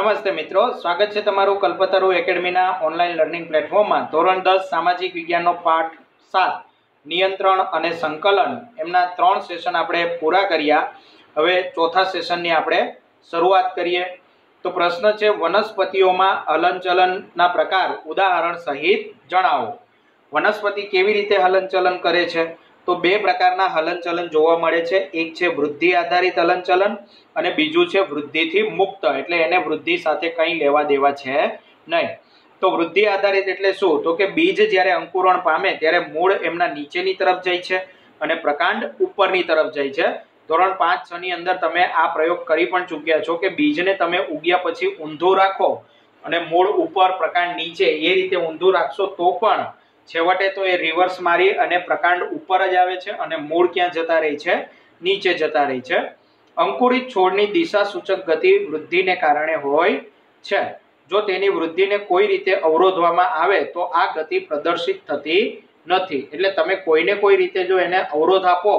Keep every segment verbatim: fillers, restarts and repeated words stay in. नमस्ते मित्रों, स्वागत है तमारू Kalpataru academy online learning platform में। धोरण दस सामाजिक विज्ञान पाठ सात नियंत्रण और संकलन एमना त्रण सेशन आपणे पूरा कर्या। हवे चौथा सेशन नी आपणे शुरुआत करिए। तो प्रश्न है वनस्पतिओं में हलनचलन ना प्रकार उदाहरण सहित जणावो। वनस्पति केवी रीते हलनचलन करे छे? तो बे प्रकारना हलनचलन जोवा मळे छे। एक छे वृद्धि आधारित हलनचलन अने बीजू छे वृद्धिथी मुक्त, एटले एने वृद्धि साथे कंई लेवा देवा छे नहीं। तो वृद्धि आधारित एटले शुं? तो के बीज ज्यारे अंकुरण पामे त्यारे मूळ एमना नीचेनी तरफ जाय छे अने प्रकांड उपरनी तरफ जाय छे। धोरण पांच छनी अंदर तमे आ प्रयोग करी पण चूक्या छो के बीजने तमे उग्या पछी ऊंधुं राखो अने मूळ उपर प्रकांड नीचे, ए रीते ऊंधुं राखशो तो पण छेवटे तो ये रिवर्स मारी अने प्रकांड ऊपर ज आवे छे अने मूळ क्यां जता रही छे? नीचे जता रही छे। अंकुरित छोड़नी दिशा सूचक गति वृद्धि ने कारणे होय छे। जो तेनी वृद्धि ने कोई रीते अवरोधवामां आवे तो आ गति प्रदर्शित थती नथी। एटले तमे कोईने कोई रीते जो एने अवरोध आपो,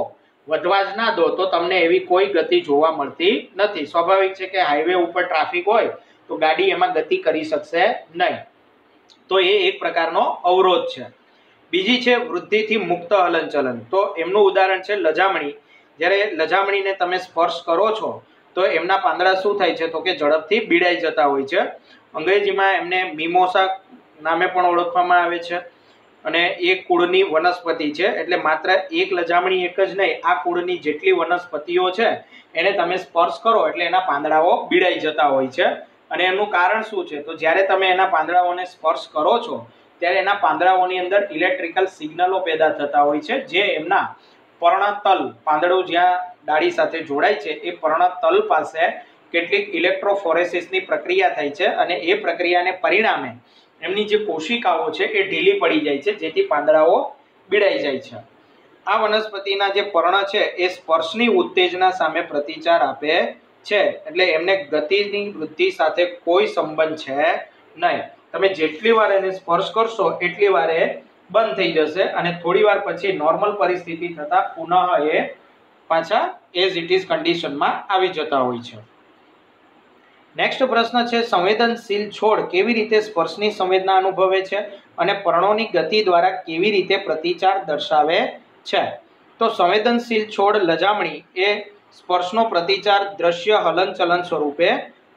वधवा ज ना दो, तो तमने एवी कोई गति जोवा मळती नथी। स्वाभाविक छे के हाईवे उपर ट्राफिक होय तो गाड़ी एमां गति करी शकशे नहीं। तो ये एक प्रकारनो अवरोध छे। बीजी छे वृद्धिथी मुक्त हलनचलन। तो एमनुं उदाहरण छे लजामणी। ज्यारे लजामणीने तमे स्पर्श करो छो तो एमना પાંદડા શું થાય છે? તો કે ઝડપથી બીડાઈ જતા હોય છે। અંગ્રેજીમાં એમને મીમોસા નામે પણ ઓળખવામાં આવે છે અને એ કુળની વનસ્પતિ છે। એટલે માત્ર એક લજામણી એક જ નહીં, આ કુળની જેટલી વનસ્પતિઓ છે એને તમે સ્પર્શ કરો એટલે એના પાંદડાઓ બીડાઈ જતા હોય છે। અને એનું કારણ શું છે? તો જ્યારે તમે એના પાંદડાઓને સ્પર્શ કરો છો ત્યારે એના પાંદડાઓની અંદર ઇલેક્ટ્રિકલ સિગ્નલો પેદા થતા હોય છે, જે એમના પર્ણતલ, પાંદડું જ્યાં ડાળી સાથે જોડાય છે એ પર્ણતલ પાસે કેટલીક ઇલેક્ટ્રોફોરેસિસની પ્રક્રિયા થાય છે અને એ પ્રક્રિયાને પરિણામે એમની જે કોશિકાઓ છે એ ઢીલી પડી જાય છે, જેથી પાંદડાઓ બીડાઈ જાય છે। આ વનસ્પતિના જે પર્ણ છે એ સ્પર્શની ઉત્તેજના સામે પ્રતિચાર આપે છે, એટલે એમને ગતિની વૃદ્ધિ સાથે કોઈ સંબંધ છે નહીં। તમે જેટલી વાર એને સ્પર્શ કરશો એટલી વાર એ બંધ થઈ જશે અને થોડી વાર પછી નોર્મલ પરિસ્થિતિ થતા પુનઃ એ પાછા એઝ ઇટ ઇઝ કન્ડિશનમાં આવી જતા હોય છે। નેક્સ્ટ પ્રશ્ન છે સંવેદનશીલ છોડ કેવી રીતે સ્પર્શની સંવેદના અનુભવે છે અને પર્ણોની ગતિ દ્વારા કેવી રીતે પ્રતિચાર દર્શાવે છે? તો સંવેદનશીલ છોડ લજામણી એ સ્પર્શનો પ્રતિચાર દ્રશ્ય હલનચલન સ્વરૂપે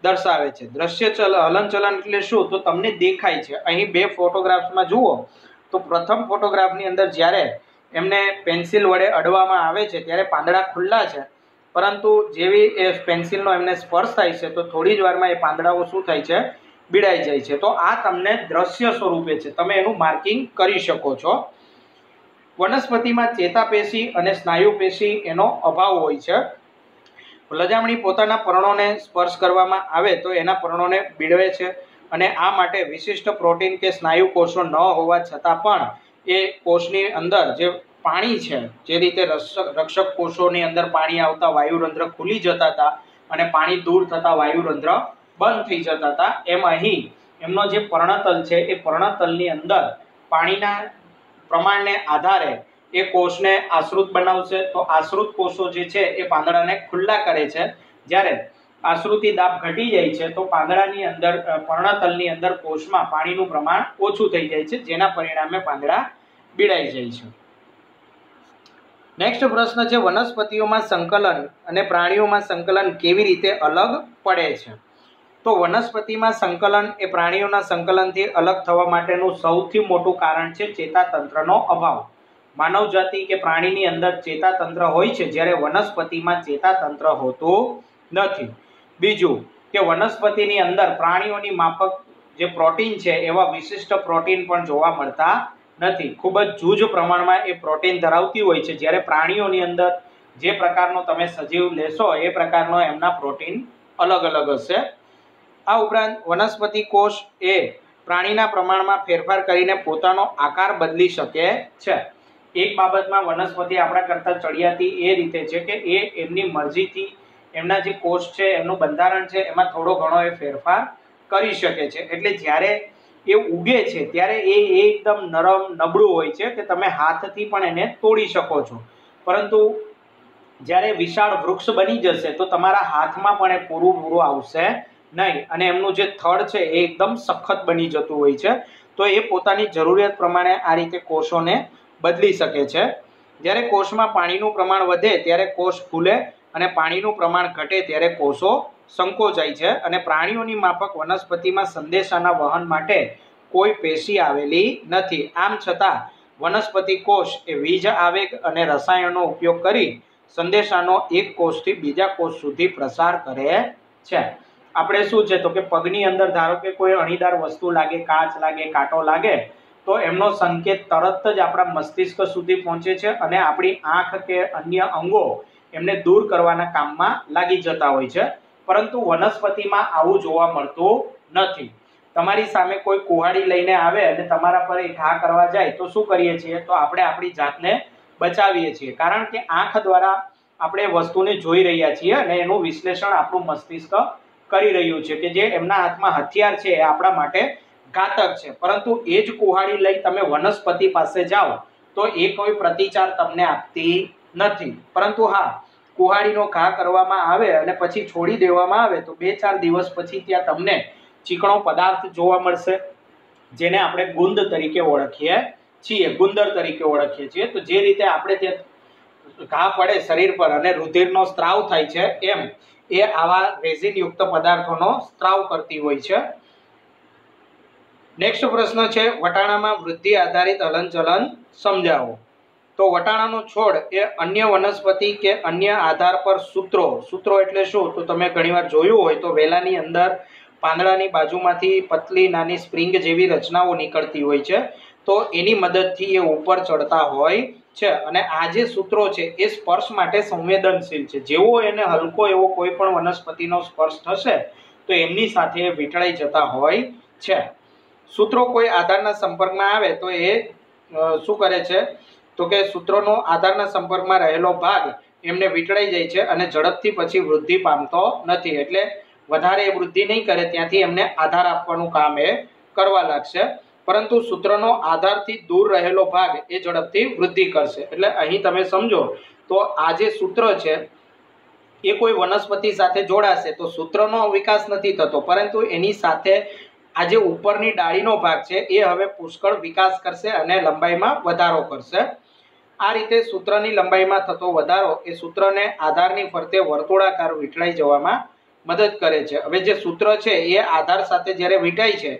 દર્શાવે છે। દ્રશ્ય હલનચલન એટલે શું? તો તમને દેખાય છે। અહીં બે ફોટોગ્રાફ્સમાં જુઓ તો પ્રથમ ફોટોગ્રાફની અંદર જ્યારે એમને પેન્સિલ વડે અડવામાં આવે છે ત્યારે પાંદડા ખુલ્લા છે, પરંતુ જેવી એ પેન્સિલનો એમને સ્પર્શ થાય છે તો થોડી જ વારમાં એ પાંદડાઓ શું થાય છે? બીડાઈ જાય છે। તો આ તમને દ્રશ્ય સ્વરૂપે છે, તમે એનું માર્કિંગ કરી શકો છો। વનસ્પતિમાં ચેતાપેશી અને સ્નાયુપેશી એનો અભાવ હોય છે। લજામણી પોતાના પર્ણોને સ્પર્શ કરવામાં આવે તો એના પર્ણોને બીડવે છે અને આ માટે વિશિષ્ટ પ્રોટીન કે સ્નાયુ કોષો ન હોવા છતાં પણ એ કોષની અંદર જે પાણી છે, જે રીતે રક્ષક કોષોની અંદર પાણી આવતા વાયુરંધ્ર ખુલી જતા હતા અને પાણી દૂર થતાં વાયુરંધ્ર બંધ થઈ જતા હતા, એમ અહીં એમનો જે પર્ણતલ છે એ પર્ણતલની અંદર પાણીના પ્રમાણને આધારે એ કોષને આશ્રિત બનાવશે। તો આશ્રિત કોષો જે છે એ પાંદડાને ખુલ્લા કરે છે। જ્યારે આશ્રિતી દાબ ઘટી જાય છે તો પાંદડાની અંદર, પર્ણતલની અંદર કોષમાં પાણીનું પ્રમાણ ઓછું થઈ જાય છે, જેના પરિણામે પાંદડા બીડાઈ જાય છે। નેક્સ્ટ પ્રશ્ન છે વનસ્પતિઓમાં સંકલન અને પ્રાણીઓમાં સંકલન કેવી રીતે અલગ પડે છે? તો વનસ્પતિમાં સંકલન એ પ્રાણીઓના સંકલનથી અલગ થવા માટેનું સૌથી મોટું કારણ છે ચેતાતંત્રનો અભાવ। मानव जाति के प्राणी नी अंदर चेतातंत्र होय छे, ज्यारे वनस्पति में चेतातंत्र होतुं नथी। बीजू के वनस्पति नी अंदर प्राणीओनी माफक जे प्रोटीन छे एवा विशिष्ट प्रोटीन पण जोवा मळता नथी। खूब ज जूज प्रमाण में ए प्रोटीन धरावती होय छे, ज्यारे प्राणीओनी अंदर जे प्रकारनो तमे सजीव लेशो ए प्रकारनो एमना प्रोटीन अलग अलग हशे। आ उपरांत वनस्पति कोष ए प्राणीना प्रमाणमां फेरफार करीने पोतानो आकार बदली शके छे। एक बाबतमां वनस्पति आपणा करता चढ़ियाती ए रीते छे के ए एमनी मरजीथी एमना जे कोष छे एमनुं बंधारण छे एमां थोड़ो घणो ए फेरफार करी शके छे। एटले ज्यारे ए उगे छे त्यारे ए एकदम नरम नबळुं होय छे के तमे हाथथी पण एने तोड़ी शको छो, परंतु ज्यारे विशाळ वृक्ष बनी जशे तो तमारा हाथमां पण ए पूरुं पूरुं आवशे नहीं अने एमनुं जे थड छे ए एकदम सखत बनी जतुं होय छे। तो ए पोतानी जरूरियात प्रमाणे आ रीते कोषोने बदली शके छे। ज्यारे कोषमां पाणीनुं प्रमाण वधे त्यारे कोष फूले अने पाणीनुं प्रमाण घटे त्यारे कोषो संकोचाय छे। अने प्राणीओनी माफक वनस्पतिमां संदेशाना वहन माटे कोई पेशी आवेली नथी। आम छतां वनस्पति कोष ए वीज आवेग अने रसायणोनो उपयोग करी संदेशानो एक कोषथी बीजा कोष सुधी प्रसार करे छे। આપણે શું છે તો કે પગની અંદર ધારો કે કોઈ અણીદાર વસ્તુ લાગે, કાચ લાગે, કાંટો લાગે તો એમનો સંકેત તરત જ આપણા મસ્તિષ્ક સુધી પહોંચે છે અને આપણી આંખ કે અન્ય અંગો એમને દૂર કરવાના કામમાં લાગી જતા હોય છે। પરંતુ વનસ્પતિમાં આવું જોવા મળતું નથી। તમારી સામે કોઈ કુહાડી લઈને આવે અને તમારા પર એ ઘા કરવા જાય તો શું કરીએ છીએ તો આપણે આપણી જાતને બચાવીએ છીએ, કારણ કે આંખ દ્વારા આપણે વસ્તુને જોઈ રહ્યા છીએ અને એનું વિશ્લેષણ આપણું મસ્તિષ્ક કરી રહ્યું છે કે જે એમના હાથમાં હથિયાર છે એ આપણા માટે ઘાતક છે। પરંતુ એ જ કુહાડી લઈ તમે વનસ્પતિ પાસે જાઓ તો એ કોઈ પ્રતિચાર તમને આપતી નથી। પરંતુ હા, કુહાડીનો ઘા કરવામાં આવે અને પછી છોડી દેવામાં આવે તો બે ચાર દિવસ પછી ત્યાં તમને ચીકણો પદાર્થ જોવા મળશે, જેને આપણે ગુંદ તરીકે ઓળખીએ છીએ, ગુંદર તરીકે ઓળખીએ છીએ। તો જે રીતે આપણે ત્યાં ઘા પડે શરીર પર અને રુધિરનો સ્ત્રાવ થાય છે, એમ એ આવા રેઝિન યુક્ત પદાર્થોનો સ્ત્રાવ કરતી હોય છે। નેક્સ્ટ પ્રશ્ન છે વટાણામાં વૃદ્ધિ આધારિત હલનચલન સમજાવો। તો વટાણાનો છોડ એ અન્ય વનસ્પતિ કે અન્ય આધાર પર સૂત્રો, સૂત્રો એટલે શું તો તમે ઘણીવાર જોયું હોય તો વેલાની અંદર પાંદડાની બાજુમાંથી પતલી નાની સ્પ્રિંગ જેવી રચનાઓ નીકળતી હોય છે, તો એની મદદથી એ ઉપર ચડતા હોય છે। અને આ જે સૂત્રો છે એ સ્પર્શ માટે સંવેદનશીલ છે। જેવો એને હલકો એવો કોઈ પણ વનસ્પતિનો સ્પર્શ થશે તો એમની સાથે વીંટળાઈ જતા હોય છે। સૂત્રો કોઈ આધારના સંપર્કમાં આવે તો એ શું કરે છે તો કે સૂત્રોનો આધારના સંપર્કમાં રહેલો ભાગ એમને વીંટળાઈ જાય છે અને ઝડપથી પછી વૃદ્ધિ પામતો નથી, એટલે વધારે એ વૃદ્ધિ નહીં કરે, ત્યાંથી એમને આધાર આપવાનું કામ એ કરવા લાગશે। પરંતુ સૂત્રનો આધારથી દૂર રહેલો ભાગ એ ઝડપથી વૃદ્ધિ કરશે। એટલે અહીં તમે સમજો તો આ જે સૂત્ર છે એ કોઈ વનસ્પતિ સાથે જોડાશે તો સૂત્રનો વિકાસ નથી થતો, પરંતુ એની સાથે આ જે ઉપરની ડાળીનો ભાગ છે એ હવે પુષ્કળ વિકાસ કરશે અને લંબાઈમાં વધારો કરશે। આ રીતે સૂત્રની લંબાઈમાં થતો વધારો એ સૂત્રને આધારની ફરતે વર્તુળાકાર વીંટળાઈ જવામાં મદદ કરે છે। હવે જે સૂત્ર છે એ આધાર સાથે જ્યારે વીંટાય છે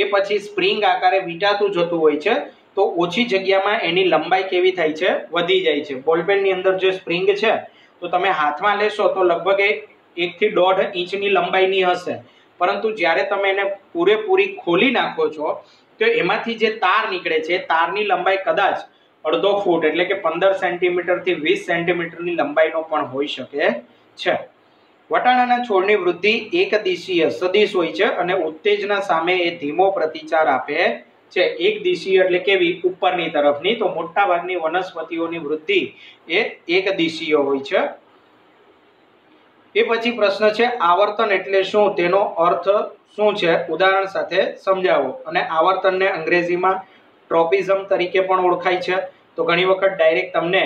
એ પછી સ્પ્રિંગ આકારે વીંટાતું જતું હોય છે, તો ઓછી જગ્યામાં એની લંબાઈ કેવી થાય છે, વધી જાય છે। બોલપેનની અંદર જે સ્પ્રિંગ છે તો તમે હાથમાં લેશો તો લગભગ એકથી દોઢ ઇંચની લંબાઈની હશે, પરંતુ જ્યારે તમે એને પૂરેપૂરી ખોલી નાખો છો તો એમાંથી જે તાર નીકળે છે તારની લંબાઈ કદાચ અડધો ફૂટ એટલે કે પંદર સેન્ટીમીટરથી વીસ સેન્ટીમીટરની લંબાઈનો પણ હોઈ શકે છે। વટાણાના છોડની વૃદ્ધિ એકદિશીય સદિશ હોય છે અને ઉત્તેજના સામે એ ધીમો પ્રતિચાર આપે છે। એકદિશીય એટલે કેવી, ઉપરની તરફની, તો મોટાભાગની વનસ્પતિઓની વૃદ્ધિ એ એકદિશીય હોય છે। એ પછી પ્રશ્ન છે આવર્તન એટલે શું, તેનો અર્થ શું છે ઉદાહરણ સાથે સમજાવો। અને આવર્તનને અંગ્રેજીમાં ટ્રોપિઝમ તરીકે પણ ઓળખાય છે। તો ઘણી વખત ડાયરેક્ટ તમને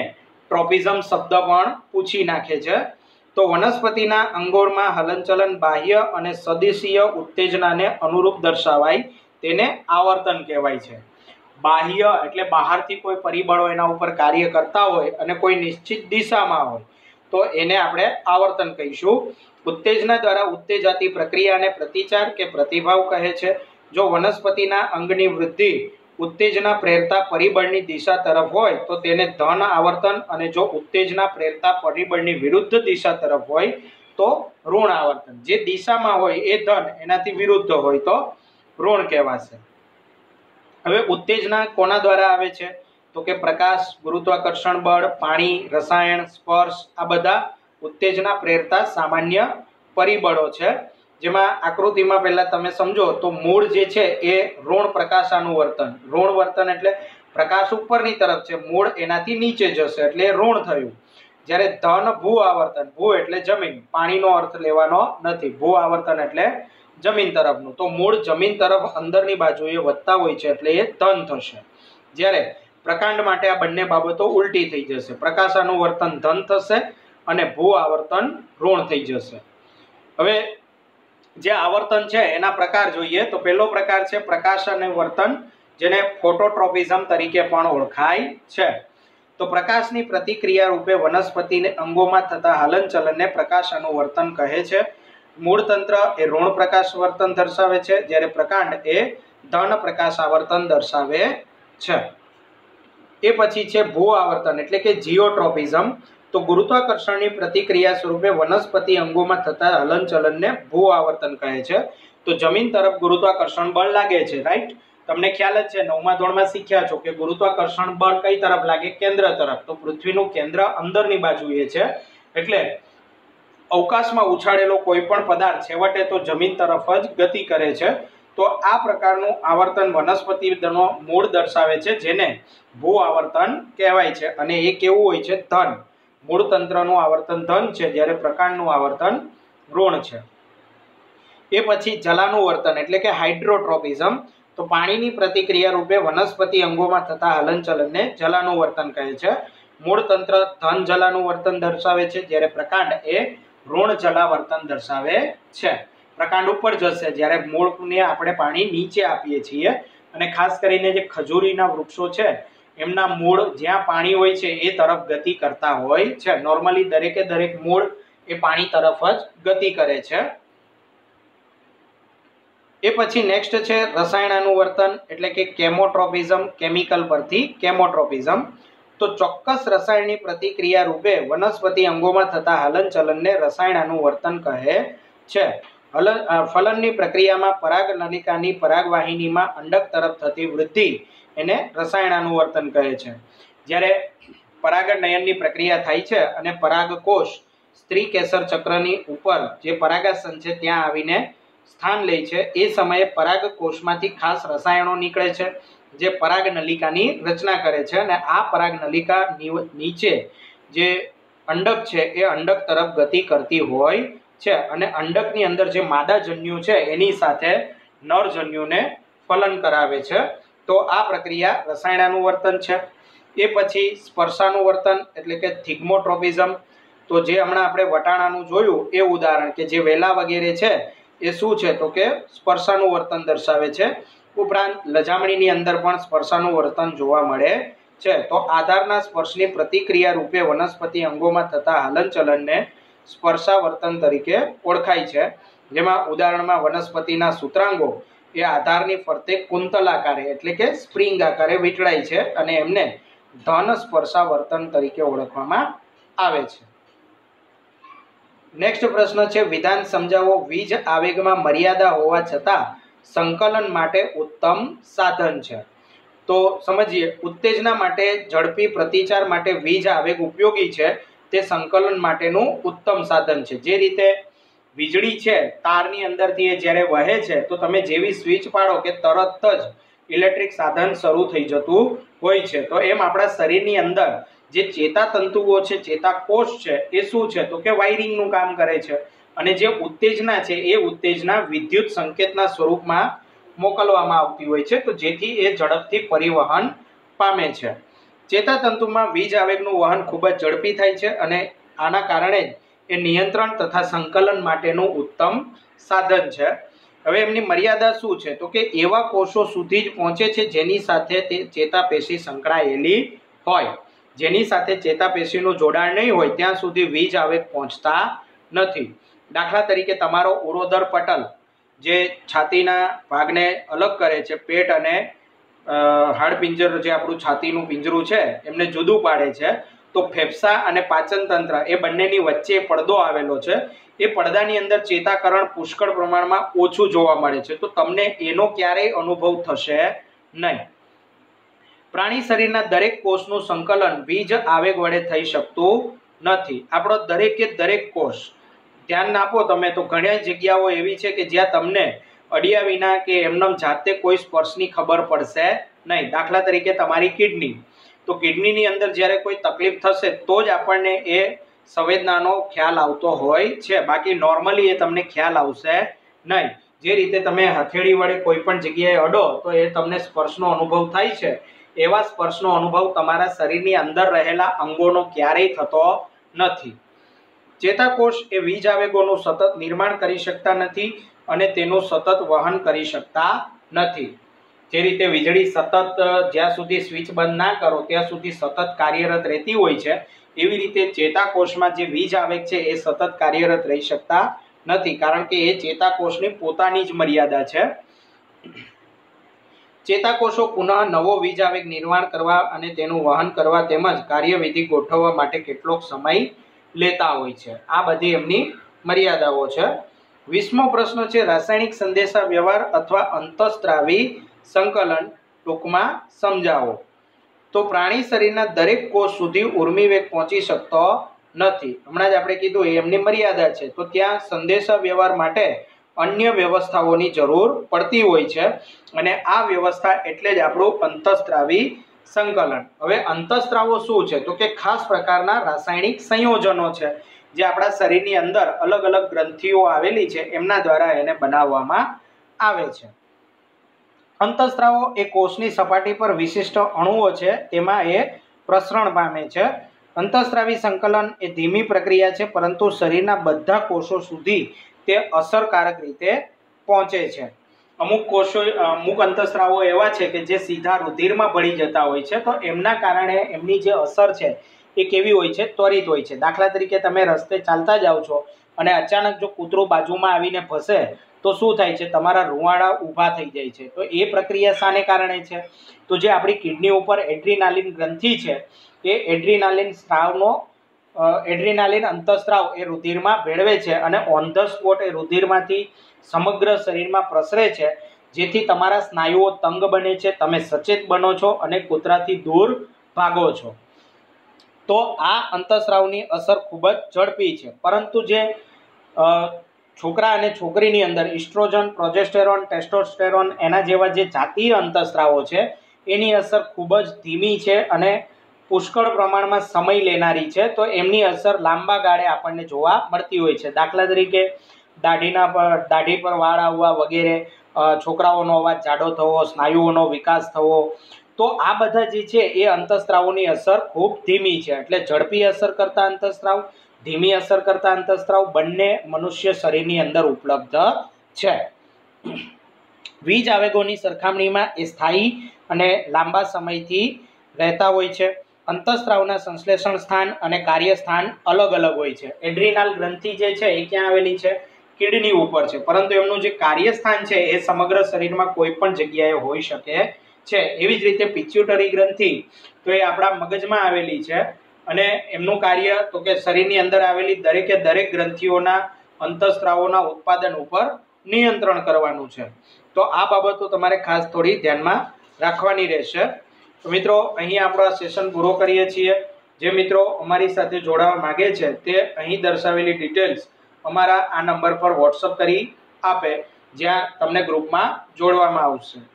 ટ્રોપિઝમ શબ્દ પણ પૂછી નાખે છે। તો વનસ્પતિના અંગોળમાં હલનચલન બાહ્ય અને સદિશીય ઉત્તેજનાને અનુરૂપ દર્શાવાય તેને આવર્તન કહેવાય છે। બાહ્ય એટલે બહારથી કોઈ પરિબળો એના ઉપર કાર્ય કરતા હોય અને કોઈ નિશ્ચિત દિશામાં હોય તો એને આપણે આવર્તન કહીશું। ઉત્તેજના દ્વારા ઉત્તેજાતી પ્રક્રિયાને પ્રતિચાર કે પ્રતિભાવ કહે છે। જો વનસ્પતિના અંગની વૃદ્ધિ ઉત્તેજના પ્રેરતા પરિબળની દિશા તરફ હોય તો તેને ધન આવર્તન, અને જો ઉત્તેજના પ્રેરતા પરિબળની વિરુદ્ધ દિશા તરફ હોય તો ઋણ આવર્તન। જે દિશામાં હોય એ ધન, એનાથી વિરુદ્ધ હોય તો ઋણ કહેવાશે। હવે ઉત્તેજના કોના દ્વારા આવે છે તો કે પ્રકાશ, ગુરુત્વાકર્ષણ બળ, પાણી, રસાયણ, સ્પર્શ, આ બધા ઉત્તેજના પ્રેરતા સામાન્ય પરિબળો છે। જેમાં આકૃતિમાં પહેલા તમે સમજો તો મૂળ જે છે એ ઋણ પ્રકાશાનુવર્તન, ઋણ વર્તન એટલે પ્રકાશ ઉપરની તરફ છે, મૂળ એનાથી નીચે જશે એટલે ઋણ થયું। જ્યારે ધન ભૂ આવર્તન, ભૂ એટલે જમીન, પાણીનો અર્થ લેવાનો નથી, ભૂ આવર્તન એટલે જમીન તરફનું, તો મૂળ જમીન તરફ અંદરની બાજુએ વધતા હોય છે એટલે એ ધન થશે। જ્યારે પ્રકાંડ માટે આ બંને બાબતો ઉલટી થઈ જશે, પ્રકાશાનુવર્તન ધન થશે અને ભૂ આવર્તન ઋણ થઈ જશે। હવે જે આવર્તન છે એના પ્રકાર જોઈએ તો પહેલો પ્રકાર છે પ્રકાશ અને વર્તન, જેને ફોટોટ્રોપિઝમ તરીકે પણ ઓળખાય છે. તો પ્રકાશની પ્રતિક્રિયા રૂપે વનસ્પતિને અંગોમાં થતા હલનચલનને પ્રકાશ અનુવર્તન કહે છે. મૂળ તંત્ર એ ઋણ પ્રકાશ વર્તન દર્શાવે છે, જ્યારે પ્રકાંડ એ ધન પ્રકાશ આવર્તન દર્શાવે છે. એ પછી છે ભૂ આવર્તન એટલે કે જીઓટ્રોપિઝમ. તો ગુરુત્વાકર્ષણની પ્રતિક્રિયા સ્વરૂપે વનસ્પતિ અંગોમાં થતા હલનચલનને ભૂ આવર્તન કહે છે. તો જમીન તરફ ગુરુત્વાકર્ષણ બળ લાગે છે, રાઈટ? તમને ખ્યાલ જ છે, નવમા ધોરણમાં શીખ્યા છો કે ગુરુત્વાકર્ષણ બળ કઈ તરફ લાગે? કેન્દ્ર તરફ. તો પૃથ્વીનું કેન્દ્ર અંદરની બાજુએ છે, એટલે અવકાશમાં ઉછાળેલો કોઈ પણ પદાર્થ છેવટે તો જમીન તરફ જ ગતિ કરે છે. તો આ પ્રકારનું આવર્તન વનસ્પતિ દળનો મૂળ દર્શાવે છે, જેને ભૂ આવર્તન કહેવાય છે. અને એ કેવું હોય છે? ધન. મૂળ તંત્રનું આવર્તન ધન છે, જ્યારે પ્રકાંડનું આવર્તન ઋણ છે. એ પછી જલાનું વર્તન એટલે કે હાઇડ્રોટ્રોપિઝમ. તો પાણીની પ્રતિક્રિયા રૂપે વનસ્પતિ અંગોમાં થતા હલનચલનને જલાનું વર્તન કહે છે. મૂળ તંત્ર ધન જલાનું વર્તન દર્શાવે છે, જ્યારે પ્રકાંડ એ ઋણ જલાવર્તન દર્શાવે છે. પ્રકાંડ ઉપર જશે, જ્યારે મૂળને આપણે પાણી નીચે આપીએ છીએ. અને ખાસ કરીને જે ખજૂરીના વૃક્ષો છે એમના મૂળ જ્યાં પાણી હોય છે એ તરફ ગતિ કરતા હોય છે. નોર્મલી દરેકે દરેક મૂળ એ પાણી તરફ જ ગતિ કરે છે. એ પછી નેક્સ્ટ છે રસાયણનું વર્તન એટલે કે કેમોટ્રોપિઝમ. કેમિકલ પરથી કેમોટ્રોપિઝમ. તો ચોક્કસ રસાયણની પ્રતિક્રિયા રૂપે વનસ્પતિ અંગોમાં થતા હલનચલનને રસાયણનું વર્તન કહે છે. હલ ફલનની પ્રક્રિયામાં પરાગનલિકાની પરાગવાહિનીમાં અંડક તરફ થતી વૃદ્ધિ એને રસાયણાનુવર્તન કહે છે. જ્યારે પરાગનયનની પ્રક્રિયા થાય છે અને પરાગકોષ સ્ત્રી કેસર ચક્રની ઉપર જે પરાગાસન છે ત્યાં આવીને સ્થાન લે છે, એ સમયે પરાગકોષમાંથી ખાસ રસાયણો નીકળે છે જે પરાગનલિકાની રચના કરે છે. અને આ પરાગનલિકા નીચે જે અંડક છે એ અંડક તરફ ગતિ કરતી હોય છે. અને અંડકની અંદર જે માદાજન્યુ છે એની સાથે નરજન્યુને ફલન કરાવે છે. તો આ પ્રક્રિયા રસાયણાનું વર્તન છે. એ પછી સ્પર્શાનું વર્તન એટલે કે થિગ્મોટ્રોપિઝમ. તો જે હમણાં આપણે વટાણાનું જોયું એ ઉદાહરણ કે જે વેલા વગેરે છે એ શું છે? તો કે સ્પર્શાનું વર્તન દર્શાવે છે. ઉપરાંત લજામણીની અંદર પણ સ્પર્શાનું વર્તન જોવા મળે છે. તો આધારના સ્પર્શની પ્રતિક્રિયા રૂપે વનસ્પતિ અંગોમાં થતા હલનચલનને સ્પર્શાવર્તન તરીકે ઓળખાય છે, જેમાં ઉદાહરણમાં વનસ્પતિના સૂત્રાંગો એ આધારની ફરતે કુંતલાકારે એટલે કે સ્પ્રિંગ આકારે વીંટળાય છે અને એમને ધન સ્પર્શાવર્તન તરીકે ઓળખવામાં આવે છે. નેક્સ્ટ પ્રશ્ન છે વિધાન સમજાવો. વીજ આવેગમાં મર્યાદા હોવા છતાં સંકલન માટે ઉત્તમ સાધન છે. તો સમજીએ, ઉત્તેજના માટે ઝડપી પ્રતિચાર માટે વીજ આવેગ ઉપયોગી છે. તે સંકલન માટેનું ઉત્તમ સાધન છે. જે રીતે વીજળી છે તારની અંદરથી એ જ્યારે વહે છે તો તમે જેવી સ્વિચ પાડો કે તરત જ ઇલેક્ટ્રિક સાધન શરૂ થઈ જતું હોય છે. તો એમ આપણા શરીરની અંદર જે ચેતાતંતુઓ છે, ચેતાકોષ છે એ શું છે? તો કે વાયરિંગનું કામ કરે છે. અને જે ઉત્તેજના છે એ ઉત્તેજના વિદ્યુત સંકેતના સ્વરૂપમાં મોકલવામાં આવતી હોય છે, તો જેથી એ ઝડપથી પરિવહન પામે છે. ચેતાતંતુમાં વીજ આવેગનું વહન ખૂબ જ ઝડપી થાય છે અને આના કારણે એ નિયંત્રણ તથા સંકલન માટેનું ઉત્તમ સાધન છે. હવે એમની મર્યાદા શું છે? તો કે એવા કોષો સુધી જ પહોંચે છે જેની સાથે તે ચેતાપેશી સંકળાયેલી હોય. જેની સાથે ચેતાપેશીનું જોડાણ નહીં હોય ત્યાં સુધી વીજ આવેગ પહોંચતા નથી. દાખલા તરીકે તમારો ઉરોદર પટલ જે છાતીના ભાગને અલગ કરે છે, પેટ અને હાડપિંજર જે આપણું છાતીનું પિંજરું છે એમને જુદું પાડે છે, તો ફેફસા અને પાચનતંત્ર એ બંનેની વચ્ચે પડદો આવેલો છે. એ પડદાની અંદર ચેતાકરણ પુષ્કળ પ્રમાણમાં ઓછું જોવા મળે છે, તો તમને એનો ક્યારેય અનુભવ થશે નહીં. પ્રાણી શરીરના દરેક કોષનું સંકલન વીજ આવેગ વડે થઈ શકતું નથી. આપણો દરેકે દરેક કોષ, ધ્યાન આપો તમે, તો ઘણી જગ્યાઓ એવી છે કે જ્યાં તમને અડિયા વિના કે એમનેમ જાતે કોઈ સ્પર્શની ખબર પડશે નહીં. દાખલા તરીકે તમારી કિડની, તો કિડનીની અંદર જ્યારે કોઈ તકલીફ થશે તો જ આપણને એ સંવેદનાનો ખ્યાલ આવતો હોય છે, બાકી નોર્મલી એ તમને ખ્યાલ આવશે નહીં. જે રીતે તમે હથેળી વડે કોઈ પણ જગ્યાએ અડો તો એ તમને સ્પર્શનો અનુભવ થાય છે, એવા સ્પર્શનો અનુભવ તમારા શરીરની અંદર રહેલા અંગોનો ક્યારેય થતો નથી. ચેતાકોષ એ વીજ આવેગોનું સતત નિર્માણ કરી શકતા નથી અને તેનું સતત વહન કરી શકતા નથી। જે રીતે વીજળી સતત જ્યાં સુધી સ્વિચ બંધ ના કરો ત્યાં સુધી સતત કાર્યરત રહેતી હોય છે, એવી રીતે ચેતાકોષમાં જે વીજ આવેગ છે એ સતત કાર્યરત રહી શકતા નથી, કારણ કે એ ચેતાકોષની પોતાની જ મર્યાદા છે। ચેતાકોષો પુનઃ નવો વીજ આવેગ નિર્માણ કરવા અને તેનું વહન કરવા તેમજ કાર્યવિધિ ગોઠવવા માટે કેટલોક સમય લેતા હોય છે। આ બધી એમની મર્યાદાઓ છે। વીસમો પ્રશ્ન છે રાસાયણિક સંદેશા વ્યવહાર અથવા અંતઃસ્ત્રાવી સંકલન ટૂંકમાં સમજાવો। તો પ્રાણી શરીરના દરેક કોષ સુધી ઉર્મી વેગ પહોંચી શકતો નથી। હમણાં જ આપણે કીધું એમની મર્યાદા છે, તો ત્યાં સંદેશા વ્યવહાર માટે અન્ય વ્યવસ્થાઓની જરૂર પડતી હોય છે અને આ વ્યવસ્થા એટલે જ આપણું અંતઃસ્ત્રાવી સંકલન। હવે અંતઃસ્ત્રાવો શું છે? તો કે ખાસ પ્રકારના રાસાયણિક સંયોજનો છે જે આપણા શરીરની અંદર અલગ અલગ ગ્રંથિઓ આવેલી છે એમના દ્વારા એને બનાવવામાં આવે છે। અંતઃસ્ત્રાવો એ કોષની સપાટી પર વિશિષ્ટ અણુઓ છે તેમાં એ પ્રસરણ પામે છે। અંતઃસ્ત્રાવી સંકલન એ ધીમી પ્રક્રિયા છે, પરંતુ શરીરના બધા કોષો સુધી તે અસરકારક રીતે પહોંચે છે। અમુક કોષો અમુક અંતઃસ્ત્રાવો એવા છે કે જે સીધા રુધિરમાં ભળી જતા હોય છે, તો એમના કારણે એમની જે અસર છે એ કેવી હોય છે? ત્વરિત હોય છે। દાખલા તરીકે તમે રસ્તે ચાલતા જાઓ છો અને અચાનક જો કૂતરો બાજુમાં આવીને ફસે તો શું થાય છે? તમારા રૂંવાડા ઊભા થઈ જાય છે। તો એ પ્રક્રિયા શાને કારણે છે? તો જે આપણી કિડની ઉપર એડ્રીનાલિન ગ્રંથિ છે એ એડ્રીનાલિન સ્ત્રાવનો એડ્રીનાલિન અંતઃસ્ત્રાવ એ રુધિરમાં ભેળવે છે અને ઓન ધ સ્પોટ એ રુધિરમાંથી સમગ્ર શરીરમાં પ્રસરે છે, જેથી તમારા સ્નાયુઓ તંગ બને છે, તમે સચેત બનો છો અને કૂતરાથી દૂર ભાગો છો। તો આ અંતઃસ્ત્રાવની અસર ખૂબ જ ઝડપી છે, પરંતુ જે છોકરા અને છોકરીની અંદર ઇસ્ટ્રોજન, પ્રોજેસ્ટેરોન, ટેસ્ટોસ્ટેરોન એના જેવા જે જાતીય અંતઃસ્ત્રાવો છે એની અસર ખૂબ જ ધીમી છે અને પુષ્કળ પ્રમાણમાં સમય લેનારી છે, તો એમની અસર લાંબા ગાળે આપણને જોવા મળતી હોય છે। દાખલા તરીકે દાઢીના પર દાઢી પર વાળ આવવા વગેરે, છોકરાઓનો અવાજ જાડો થવો, સ્નાયુઓનો વિકાસ થવો, તો આ બધા જે છે એ અંતઃસ્ત્રાવોની અસર ખૂબ ધીમી છે। એટલે ઝડપી અસર કરતા અંતઃસ્ત્રાવ, ધીમી અસર કરતા અંતઃસ્ત્રાવ બંને મનુષ્ય શરીરની અંદર ઉપલબ્ધ છે। વીજ આવેગોની સરખામણીમાં એ સ્થાયી અને લાંબા સમયથી રહેતા હોય છે। અંતઃસ્ત્રાવના સંશ્લેષણ સ્થાન અને કાર્યસ્થાન અલગ અલગ હોય છે। એડ્રીનલ ગ્રંથિ જે છે એ ક્યાં આવેલી છે? કિડની ઉપર છે, પરંતુ એમનું જે કાર્યસ્થાન છે એ સમગ્ર શરીરમાં કોઈ પણ જગ્યાએ હોઈ શકે છે। એવી જ રીતે પિચ્યુટરી ગ્રંથિ તો એ આપણા મગજમાં આવેલી છે અને એમનું કાર્ય તો કે શરીરની અંદર આવેલી દરેકે દરેક ગ્રંથિઓના અંતઃસ્ત્રાવોના ઉત્પાદન ઉપર નિયંત્રણ કરવાનું છે। તો આ બાબતો તમારે ખાસ થોડી ધ્યાનમાં રાખવાની રહેશે। તો મિત્રો અહીં આપણો સેશન પૂરો કરીએ છીએ। જે મિત્રો અમારી સાથે જોડાવા માગે છે તે અહીં દર્શાવેલી ડિટેલ્સ અમારા આ નંબર પર વોટ્સઅપ કરી આપે, જ્યાં તમને ગ્રુપમાં જોડવામાં આવશે।